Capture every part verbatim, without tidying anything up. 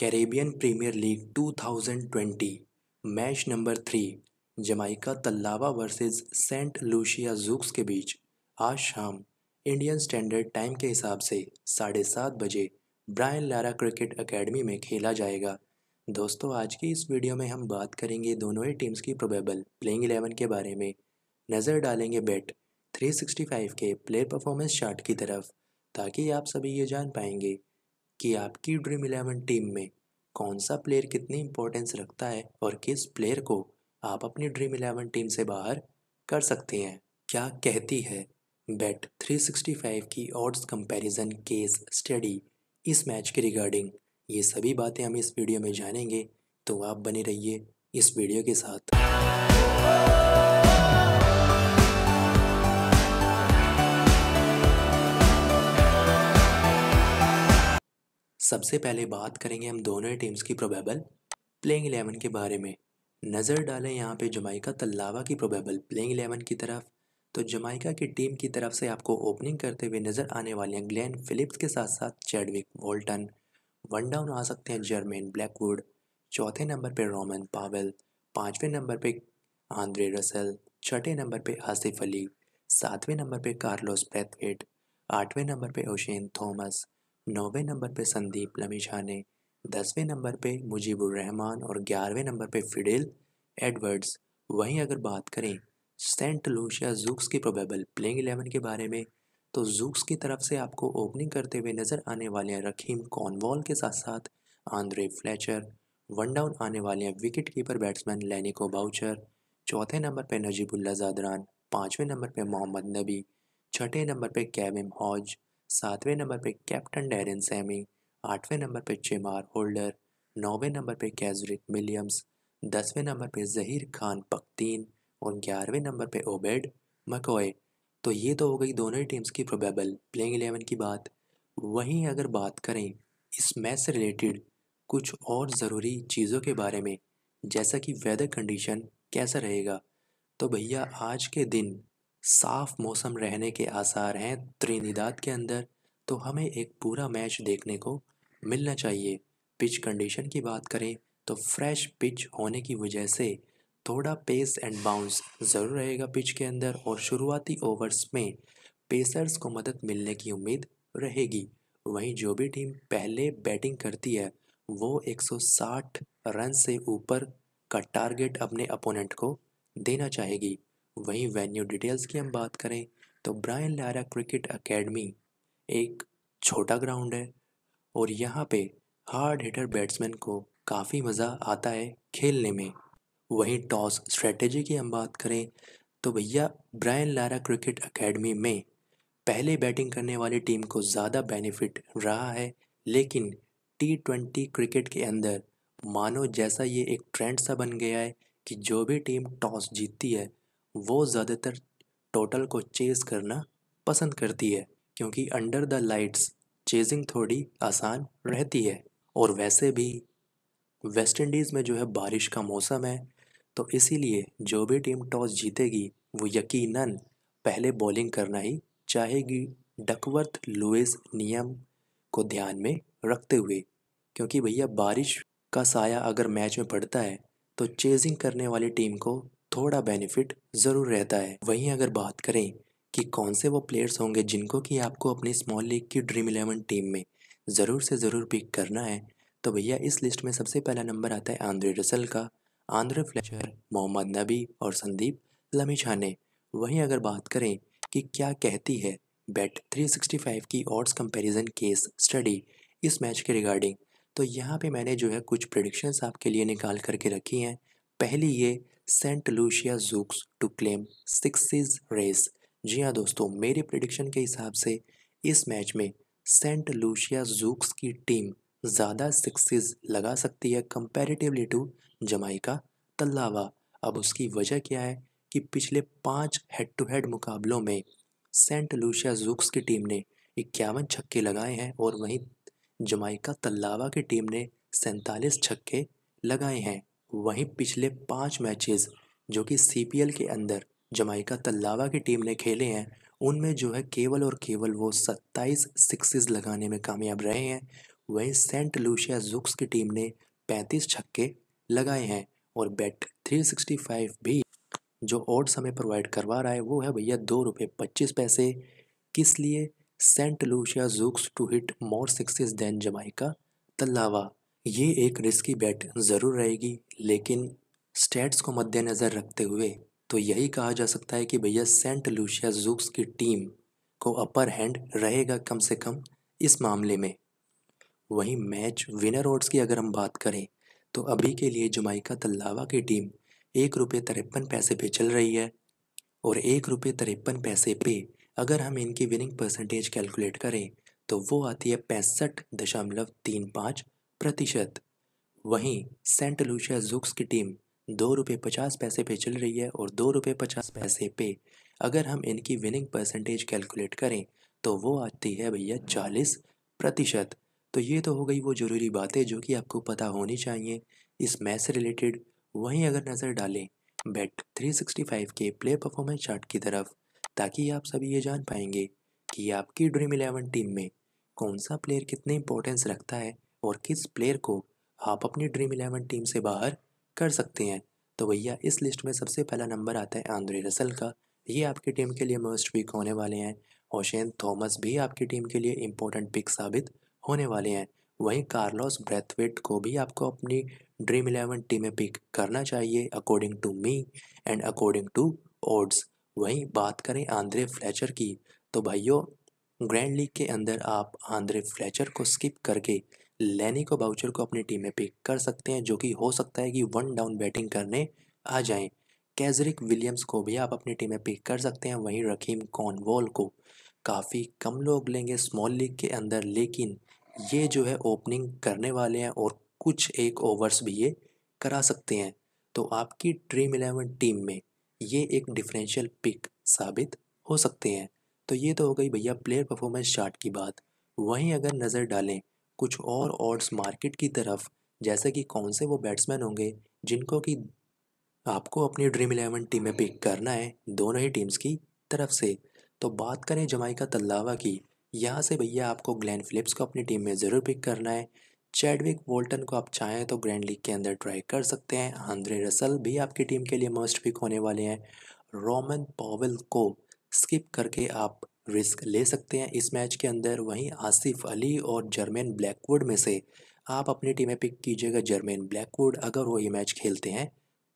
Caribbean premier league two thousand twenty match number three Jamaica Tallawahs versus Saint Lucia Zouks के बीच आज शाम Indian standard time के हिसाब से साढ़े सात बजे ब्रायन लारा क्रिकेट एकेडमी में खेला जाएगा। दोस्तों, आज की इस वीडियो में हम बात करेंगे दोनों ही टीम्स की प्रोबेबल प्लेइंग इलेवन के बारे में, नज़र डालेंगे बेट थ्री सिक्सटी फाइव के प्लेयर परफॉर्मेंस चार्ट की तरफ, ताकि आप सभी ये जान पाएंगे कि आपकी ड्रीम इलेवन टीम में कौन सा प्लेयर कितनी इंपॉर्टेंस रखता है और किस प्लेयर को आप अपनी ड्रीम इलेवन टीम से बाहर कर सकते हैं। क्या कहती है बेट थ्री सिक्सटी फाइव की ऑड्स कंपैरिजन केस स्टडी इस मैच के रिगार्डिंग, ये सभी बातें हम इस वीडियो में जानेंगे, तो आप बने रहिए इस वीडियो के साथ। सबसे पहले बात करेंगे हम दोनों टीम्स की प्रोबेबल प्लेइंग इलेवन के बारे में। नज़र डालें यहाँ पे जमाइका तल्लावा की प्रोबेबल प्लेइंग इलेवन की तरफ, तो जमाइका की टीम की तरफ से आपको ओपनिंग करते हुए नज़र आने वाले हैं ग्लेन फिलिप्स के साथ साथ चैडविक वॉल्टन, वन डाउन आ सकते हैं जर्मेन ब्लैकवुड, चौथे नंबर पर रोमन पावेल, पाँचवें नंबर पर आंद्रे रसेल, छठे नंबर पर आसिफ अली, सातवें नंबर पर कार्लोस ब्रैथवेट, आठवें नंबर पर ओशेन थॉमस, नौवें नंबर पे संदीप लमिछाने, दसवें नंबर पे मुजीब उर रहमान और ग्यारहवें नंबर पे फिडेल एडवर्ड्स। वहीं अगर बात करें सेंट लूशिया ज़ुक्स की प्रोबेबल प्लेइंग इलेवन के बारे में, तो ज़ुक्स की तरफ से आपको ओपनिंग करते हुए नज़र आने वाले हैं रहीम कॉर्नवॉल के साथ साथ आंद्रे फ्लेचर, वन डाउन आने वाले हैं wicket keeper batsman Lenico Boucher, चौथे नंबर पे नजीबुल्ला ज़ादरान, पाँचवें नंबर पे मोहम्मद नबी, छठे नंबर पे केवेम हॉज, सातवें नंबर पे कैप्टन डैरेन सैमी, आठवें नंबर पे चेमार होल्डर, नौवें नंबर पे कैजरिक विलियम्स, दसवें नंबर पे ज़हीर खान पख्तीन और ग्यारहवें नंबर पे ओबेड मकॉय। तो ये तो हो गई दोनों ही टीम्स की प्रोबेबल प्लेइंग इलेवन की बात। वहीं अगर बात करें इस मैच से रिलेटेड कुछ और ज़रूरी चीज़ों के बारे में, जैसा कि वेदर कंडीशन कैसा रहेगा, तो भैया आज के दिन साफ़ मौसम रहने के आसार हैं त्रिनिदाद के अंदर, तो हमें एक पूरा मैच देखने को मिलना चाहिए। पिच कंडीशन की बात करें तो फ्रेश पिच होने की वजह से थोड़ा पेस एंड बाउंस ज़रूर रहेगा पिच के अंदर और शुरुआती ओवर्स में पेसर्स को मदद मिलने की उम्मीद रहेगी। वहीं जो भी टीम पहले बैटिंग करती है वो एक सौ साठ रन से ऊपर का टारगेट अपने अपोनेंट को देना चाहेगी। वहीं वेन्यू डिटेल्स की हम बात करें तो ब्रायन लारा क्रिकेट एकेडमी एक छोटा ग्राउंड है और यहाँ पे हार्ड हिटर बैट्समैन को काफ़ी मज़ा आता है खेलने में। वहीं टॉस स्ट्रेटजी की हम बात करें तो भैया ब्रायन लारा क्रिकेट एकेडमी में पहले बैटिंग करने वाली टीम को ज़्यादा बेनिफिट रहा है, लेकिन टी ट्वेंटी क्रिकेट के अंदर मानो जैसा ये एक ट्रेंड सा बन गया है कि जो भी टीम टॉस जीतती है वो ज़्यादातर टोटल को चेज़ करना पसंद करती है, क्योंकि अंडर द लाइट्स चेजिंग थोड़ी आसान रहती है। और वैसे भी वेस्ट इंडीज़ में जो है बारिश का मौसम है, तो इसीलिए जो भी टीम टॉस जीतेगी वो यकीनन पहले बॉलिंग करना ही चाहेगी डकवर्थ लुइस नियम को ध्यान में रखते हुए, क्योंकि भैया बारिश का साया अगर मैच में पड़ता है तो चेजिंग करने वाली टीम को थोड़ा बेनिफिट ज़रूर रहता है। वहीं अगर बात करें कि कौन से वो प्लेयर्स होंगे जिनको कि आपको अपनी स्मॉल लीग की ड्रीम इलेवन टीम में ज़रूर से ज़रूर पिक करना है, तो भैया इस लिस्ट में सबसे पहला नंबर आता है आंद्रे रसेल का, आंद्रे फ्लेचर, मोहम्मद नबी और संदीप लमिछाने। वहीं अगर बात करें कि क्या कहती है बेट थ्री सिक्सटी फाइव की ऑड्स कंपेरिजन केस स्टडी इस मैच के रिगार्डिंग, तो यहाँ पर मैंने जो है कुछ प्रेडिक्शंस आपके लिए निकाल करके रखी हैं। पहली ये Saint Lucia Zouks to claim sixes race. जी हाँ दोस्तों, मेरे प्रेडिक्शन के हिसाब से इस मैच में सेंट लूशिया ज़ुक्स की टीम ज़्यादा सिक्सेस लगा सकती है कंपैरेटिवली टू जमाइका तल्लावा। अब उसकी वजह क्या है कि पिछले पाँच हेड टू हेड मुकाबलों में सेंट लूशिया ज़ुक्स की टीम ने इक्यावन छक्के लगाए हैं और वहीं जमाइका तल्लावा की टीम ने सैंतालीस छक्के लगाए हैं। वहीं पिछले पाँच मैचेस जो कि सीपीएल के अंदर जमाइका तल्लावा की टीम ने खेले हैं, उनमें जो है केवल और केवल वो सत्ताईस सिक्सेस लगाने में कामयाब रहे हैं वहीं सेंट लूसिया जुक्स की टीम ने पैंतीस छक्के लगाए हैं और बेट थ्री सिक्सटी फाइव भी जो ऑड समय प्रोवाइड करवा रहा है वो है भैया दो रुपये पच्चीस पैसे किस लिए Saint Lucia Zouks to hit more sixes than Jamaica Tallawahs. ये एक रिस्की बेट ज़रूर रहेगी लेकिन स्टेट्स को मद्देनज़र रखते हुए तो यही कहा जा सकता है कि भैया सेंट लूसिया जुक्स की टीम को अपर हैंड रहेगा कम से कम इस मामले में। वहीं मैच विनर ओड्स की अगर हम बात करें तो अभी के लिए जमाइका तल्लावा की टीम एक रुपये तिरपन पैसे पे चल रही है और एक रुपये तिरपन पैसे पे अगर हम इनकी विनिंग परसेंटेज कैलकुलेट करें तो वो आती है पैंसठ दशमलव तीन पाँच प्रतिशत। वहीं सेंट लूसिया जुक्स की टीम दो रुपये पचास पैसे पे चल रही है और दो रुपये पचास पैसे पे अगर हम इनकी विनिंग परसेंटेज कैलकुलेट करें तो वो आती है भैया चालीस प्रतिशत। तो ये तो हो गई वो ज़रूरी बातें जो कि आपको पता होनी चाहिए इस मैच से रिलेटेड। वहीं अगर नज़र डालें बेट थ्री सिक्सटी फाइव के प्ले परफॉर्मेंस चार्ट की तरफ ताकि आप सभी ये जान पाएंगे कि आपकी ड्रीम इलेवन टीम में कौन सा प्लेयर कितने इंपॉर्टेंस रखता है और किस प्लेयर को आप अपनी ड्रीम इलेवन टीम से बाहर कर सकते हैं। तो भैया इस लिस्ट में सबसे पहला नंबर आता है आंद्रे रसल का, ये आपकी टीम के लिए मोस्ट पिक होने वाले हैं। ओशेन थॉमस भी आपकी टीम के लिए इम्पोर्टेंट पिक साबित होने वाले हैं। वहीं कार्लोस ब्रैथवेट को भी आपको अपनी ड्रीम इलेवन टीम में पिक करना चाहिए according to me and according to odds. वहीं बात करें आंद्रे फ्लेचर की तो भाइयों ग्रैंड लीग के अंदर आप आंद्रे फ्लेचर को स्किप करके लैनिको बाउचर को अपनी टीम में पिक कर सकते हैं जो कि हो सकता है कि वन डाउन बैटिंग करने आ जाएं। कैजरिक विलियम्स को भी आप अपनी टीम में पिक कर सकते हैं। वहीं रहीम कॉर्नवॉल को काफ़ी कम लोग लेंगे स्मॉल लीग के अंदर लेकिन ये जो है ओपनिंग करने वाले हैं और कुछ एक ओवर्स भी ये करा सकते हैं। तो आपकी ड्रीम इलेवन टीम में ये एक डिफरेंशियल पिक साबित हो सकते हैं। तो ये तो हो गई भैया प्लेयर परफॉर्मेंस चार्ट की बात। वहीं अगर नज़र डालें कुछ और ऑड्स मार्केट की तरफ जैसे कि कौन से वो बैट्समैन होंगे जिनको कि आपको अपनी ड्रीम इलेवन टीम में पिक करना है दोनों ही टीम्स की तरफ से। तो बात करें जमाइका तल्लावा की, यहाँ से भैया आपको ग्लेन फिलिप्स को अपनी टीम में ज़रूर पिक करना है। चैडविक वॉल्टन को आप चाहें तो ग्रैंड लीग के अंदर ट्राई कर सकते हैं। आंद्रे रसल भी आपकी टीम के लिए मस्ट पिक होने वाले हैं। रोमन पॉवेल को स्किप करके आप रिस्क ले सकते हैं इस मैच के अंदर। वहीं आसिफ अली और जर्मेन ब्लैकवुड में से आप अपनी टीम में पिक कीजिएगा जर्मेन ब्लैकवुड अगर वो ये मैच खेलते हैं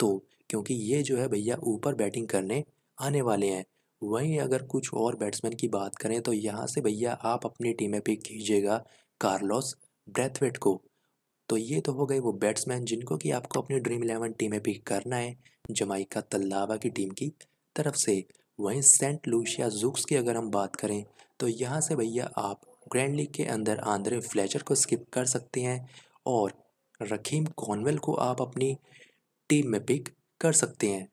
तो, क्योंकि ये जो है भैया ऊपर बैटिंग करने आने वाले हैं। वहीं अगर कुछ और बैट्समैन की बात करें तो यहाँ से भैया आप अपनी टीम में पिक कीजिएगा कार्लोस ब्रैथवेट को। तो ये तो हो गए वो बैट्समैन जिनको कि आपको अपनी ड्रीम इलेवन टीम में पिक करना है जमाइका तल्लावा की टीम की तरफ से। वहीं सेंट लूसिया जुक्स की अगर हम बात करें तो यहाँ से भैया आप ग्रैंड लीग के अंदर आंद्रे फ्लेचर को स्किप कर सकते हैं और रहीम कॉर्नवॉल को आप अपनी टीम में पिक कर सकते हैं।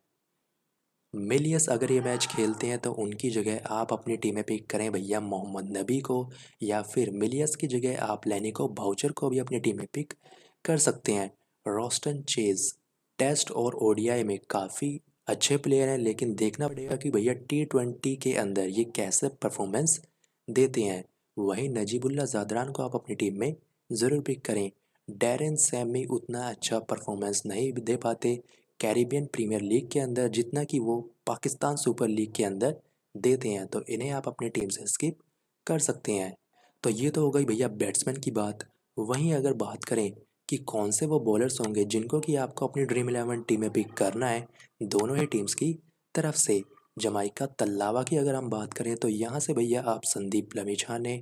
मिलियस अगर ये मैच खेलते हैं तो उनकी जगह आप अपनी टीम में पिक करें भैया मोहम्मद नबी को, या फिर मिलियस की जगह आप लैनिको बाउचर को भी अपनी टीम में पिक कर सकते हैं। रोस्टन चेज टेस्ट और ओडीआई में काफ़ी अच्छे प्लेयर हैं लेकिन देखना पड़ेगा कि भैया टी ट्वेंटी के अंदर ये कैसे परफॉर्मेंस देते हैं। वहीं नजीबुल्ला जादरान को आप अपनी टीम में ज़रूर पिक करें। डैरेन सैमी उतना अच्छा परफॉर्मेंस नहीं दे पाते कैरिबियन प्रीमियर लीग के अंदर जितना कि वो पाकिस्तान सुपर लीग के अंदर देते हैं, तो इन्हें आप अपनी टीम से स्किप कर सकते हैं। तो ये तो हो गई भैया बैट्समैन की बात। वहीं अगर बात करें कि कौन से वो बॉलर्स होंगे जिनको कि आपको अपनी ड्रीम इलेवन टीम में पिक करना है दोनों ही टीम्स की तरफ से जमाइका तल्लावा की अगर हम बात करें तो यहाँ से भैया आप संदीप लमिछाने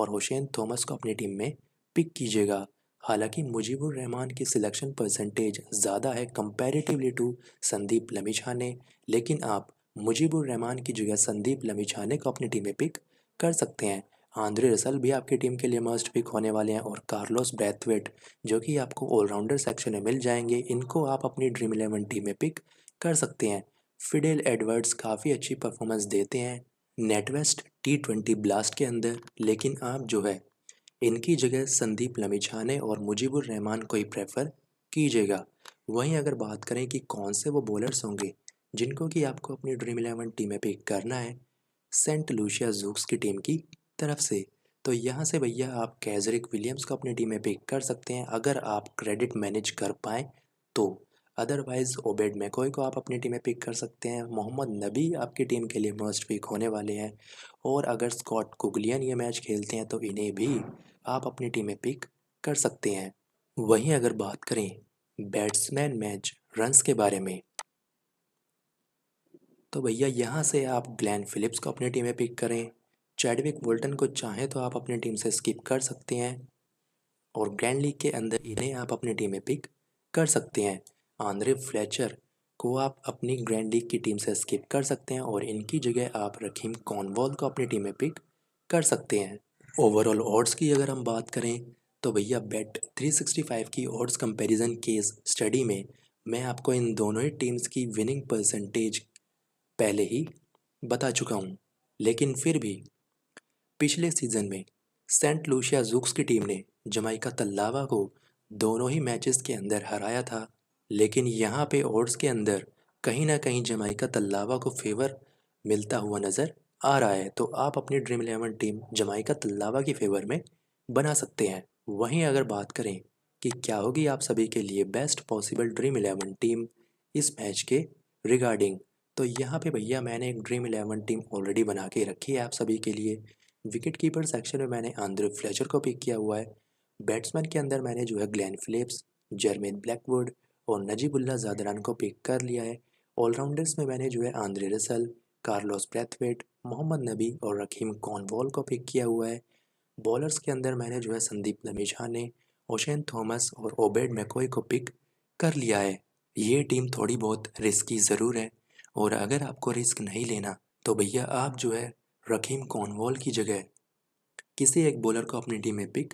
और ओशेन थॉमस को अपनी टीम में पिक कीजिएगा। हालांकि मुजीब उर रहमान की सिलेक्शन परसेंटेज ज़्यादा है कंपैरेटिवली टू संदीप लमिछाने, लेकिन आप मुजीब उर रहमान की जगह संदीप लमिछाने को अपनी टीम में पिक कर सकते हैं। आंद्रे रसल भी आपकी टीम के लिए मस्ट पिक होने वाले हैं और कार्लोस ब्रैथवेट जो कि आपको ऑलराउंडर सेक्शन में मिल जाएंगे, इनको आप अपनी ड्रीम इलेवन टीम में पिक कर सकते हैं। फिडेल एडवर्ड्स काफ़ी अच्छी परफॉर्मेंस देते हैं नेटवेस्ट टी ट्वेंटी ब्लास्ट के अंदर, लेकिन आप जो है इनकी जगह संदीप लमिछाने और मुजीब उर रहमान को ही प्रेफर कीजिएगा। वहीं अगर बात करें कि कौन से वो बॉलर्स होंगे जिनको कि आपको अपनी ड्रीम इलेवन टीम में पिक करना है सेंट लूसिया जुक्स की टीम की तरफ से, तो यहाँ से भैया आप कैजरिक विलियम्स को अपनी टीम में पिक कर सकते हैं अगर आप क्रेडिट मैनेज कर पाएँ तो। अदरवाइज़ ओबेड मैकॉय को आप अपनी टीम में पिक कर सकते हैं। मोहम्मद नबी आपकी टीम के लिए मस्ट पिक होने वाले हैं और अगर स्कॉट कुगलियन ये मैच खेलते हैं तो इन्हें भी आप अपनी टीम में पिक कर सकते हैं। वहीं अगर बात करें बैट्समैन मैच रन्स के बारे में तो भैया यहाँ से आप ग्लेन फिलिप्स को अपनी टीम में पिक करें। चैडविक वॉल्टन को चाहें तो आप अपनी टीम से स्किप कर सकते हैं और ग्रैंड लीग के अंदर इन्हें आप अपनी टीम में पिक कर सकते हैं। आंद्रे फ्लेचर को आप अपनी ग्रैंड लीग की टीम से स्किप कर सकते हैं और इनकी जगह आप रहीम कॉर्नवॉल को अपनी टीम में पिक कर सकते हैं। ओवरऑल ऑड्स की अगर हम बात करें तो भैया बेट थ्री सिक्सटी फाइव की ऑड्स कंपैरिजन केस स्टडी में मैं आपको इन दोनों ही टीम्स की विनिंग परसेंटेज पहले ही बता चुका हूँ, लेकिन फिर भी पिछले सीज़न में सेंट लूसिया ज़ुक्स की टीम ने जमैका तल्लावा को दोनों ही मैचेस के अंदर हराया था, लेकिन यहाँ पे ऑड्स के अंदर कहीं ना कहीं जमैका तल्लावा को फेवर मिलता हुआ नज़र आ रहा है। तो आप अपनी dream eleven team Jamaica Tallawahs की फेवर में बना सकते हैं। वहीं अगर बात करें कि क्या होगी आप सभी के लिए best possible dream eleven team इस मैच के रिगार्डिंग, तो यहाँ पे भैया मैंने एक ड्रीम इलेवन टीम ऑलरेडी बना के रखी है आप सभी के लिए। विकेट कीपर सेक्शन में मैंने आंद्रे फ्लेचर को पिक किया हुआ है। बैट्समैन के अंदर मैंने जो है ग्लेन फिलिप्स, जर्मेन ब्लैकवुड और नजीबुल्लाह ज़ादरान को पिक कर लिया है। ऑलराउंडर्स में मैंने जो है Andre Russell, Carlos Brathwaite, Mohammad Nabi और रहीम कॉर्नवॉल को पिक किया हुआ है। बॉलर्स के अंदर मैंने जो है संदीप लमिछाने, ओशेन थॉमस और ओबेड मैकॉय को पिक कर लिया है। ये टीम थोड़ी बहुत रिस्की ज़रूर है और अगर आपको रिस्क नहीं लेना तो भैया आप जो है रहीम कॉर्नवॉल की जगह किसी एक बॉलर को अपनी टीम में पिक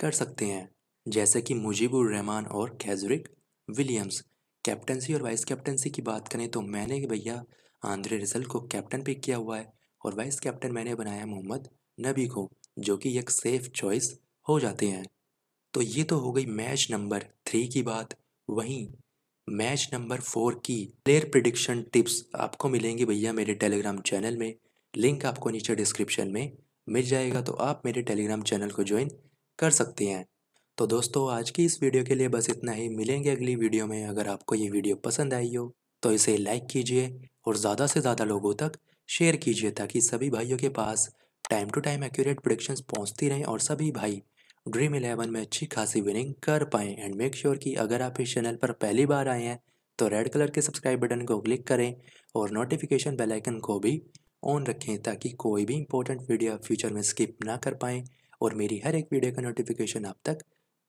कर सकते हैं, जैसे कि मुजीब उर रहमान और कैजरिक विलियम्स। कैप्टनसी और वाइस कैप्टनसी की बात करें तो मैंने भैया आंद्रे रसल को कैप्टन पिक किया हुआ है और वाइस कैप्टन मैंने बनाया मोहम्मद नबी को, जो कि एक सेफ़ चॉइस हो जाते हैं। तो ये तो हो गई मैच नंबर थ्री की बात। वहीं मैच नंबर फोर की प्लेयर प्रेडिक्शन टिप्स आपको मिलेंगी भैया मेरे टेलीग्राम चैनल में, लिंक आपको नीचे डिस्क्रिप्शन में मिल जाएगा, तो आप मेरे टेलीग्राम चैनल को ज्वाइन कर सकते हैं। तो दोस्तों आज की इस वीडियो के लिए बस इतना ही, मिलेंगे अगली वीडियो में। अगर आपको ये वीडियो पसंद आई हो तो इसे लाइक कीजिए और ज़्यादा से ज़्यादा लोगों तक शेयर कीजिए ताकि सभी भाइयों के पास time to time accurate predictions पहुंचती रहें और सभी भाई ड्रीम इलेवन में अच्छी खासी विनिंग कर पाएँ। एंड मेक श्योर कि अगर आप इस चैनल पर पहली बार आए हैं तो रेड कलर के सब्सक्राइब बटन को क्लिक करें और नोटिफिकेशन बेल आइकन को भी ऑन रखें ताकि कोई भी इंपॉर्टेंट वीडियो आप फ्यूचर में स्किप ना कर पाएँ और मेरी हर एक वीडियो का नोटिफिकेशन आप तक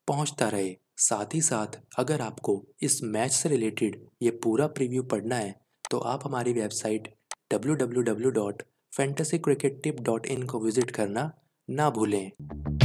पहुंचता रहे। साथ ही साथ अगर आपको इस मैच से रिलेटेड ये पूरा प्रीव्यू पढ़ना है तो आप हमारी website W W W dot fantasy cricket tip dot in को विजिट करना ना भूलें।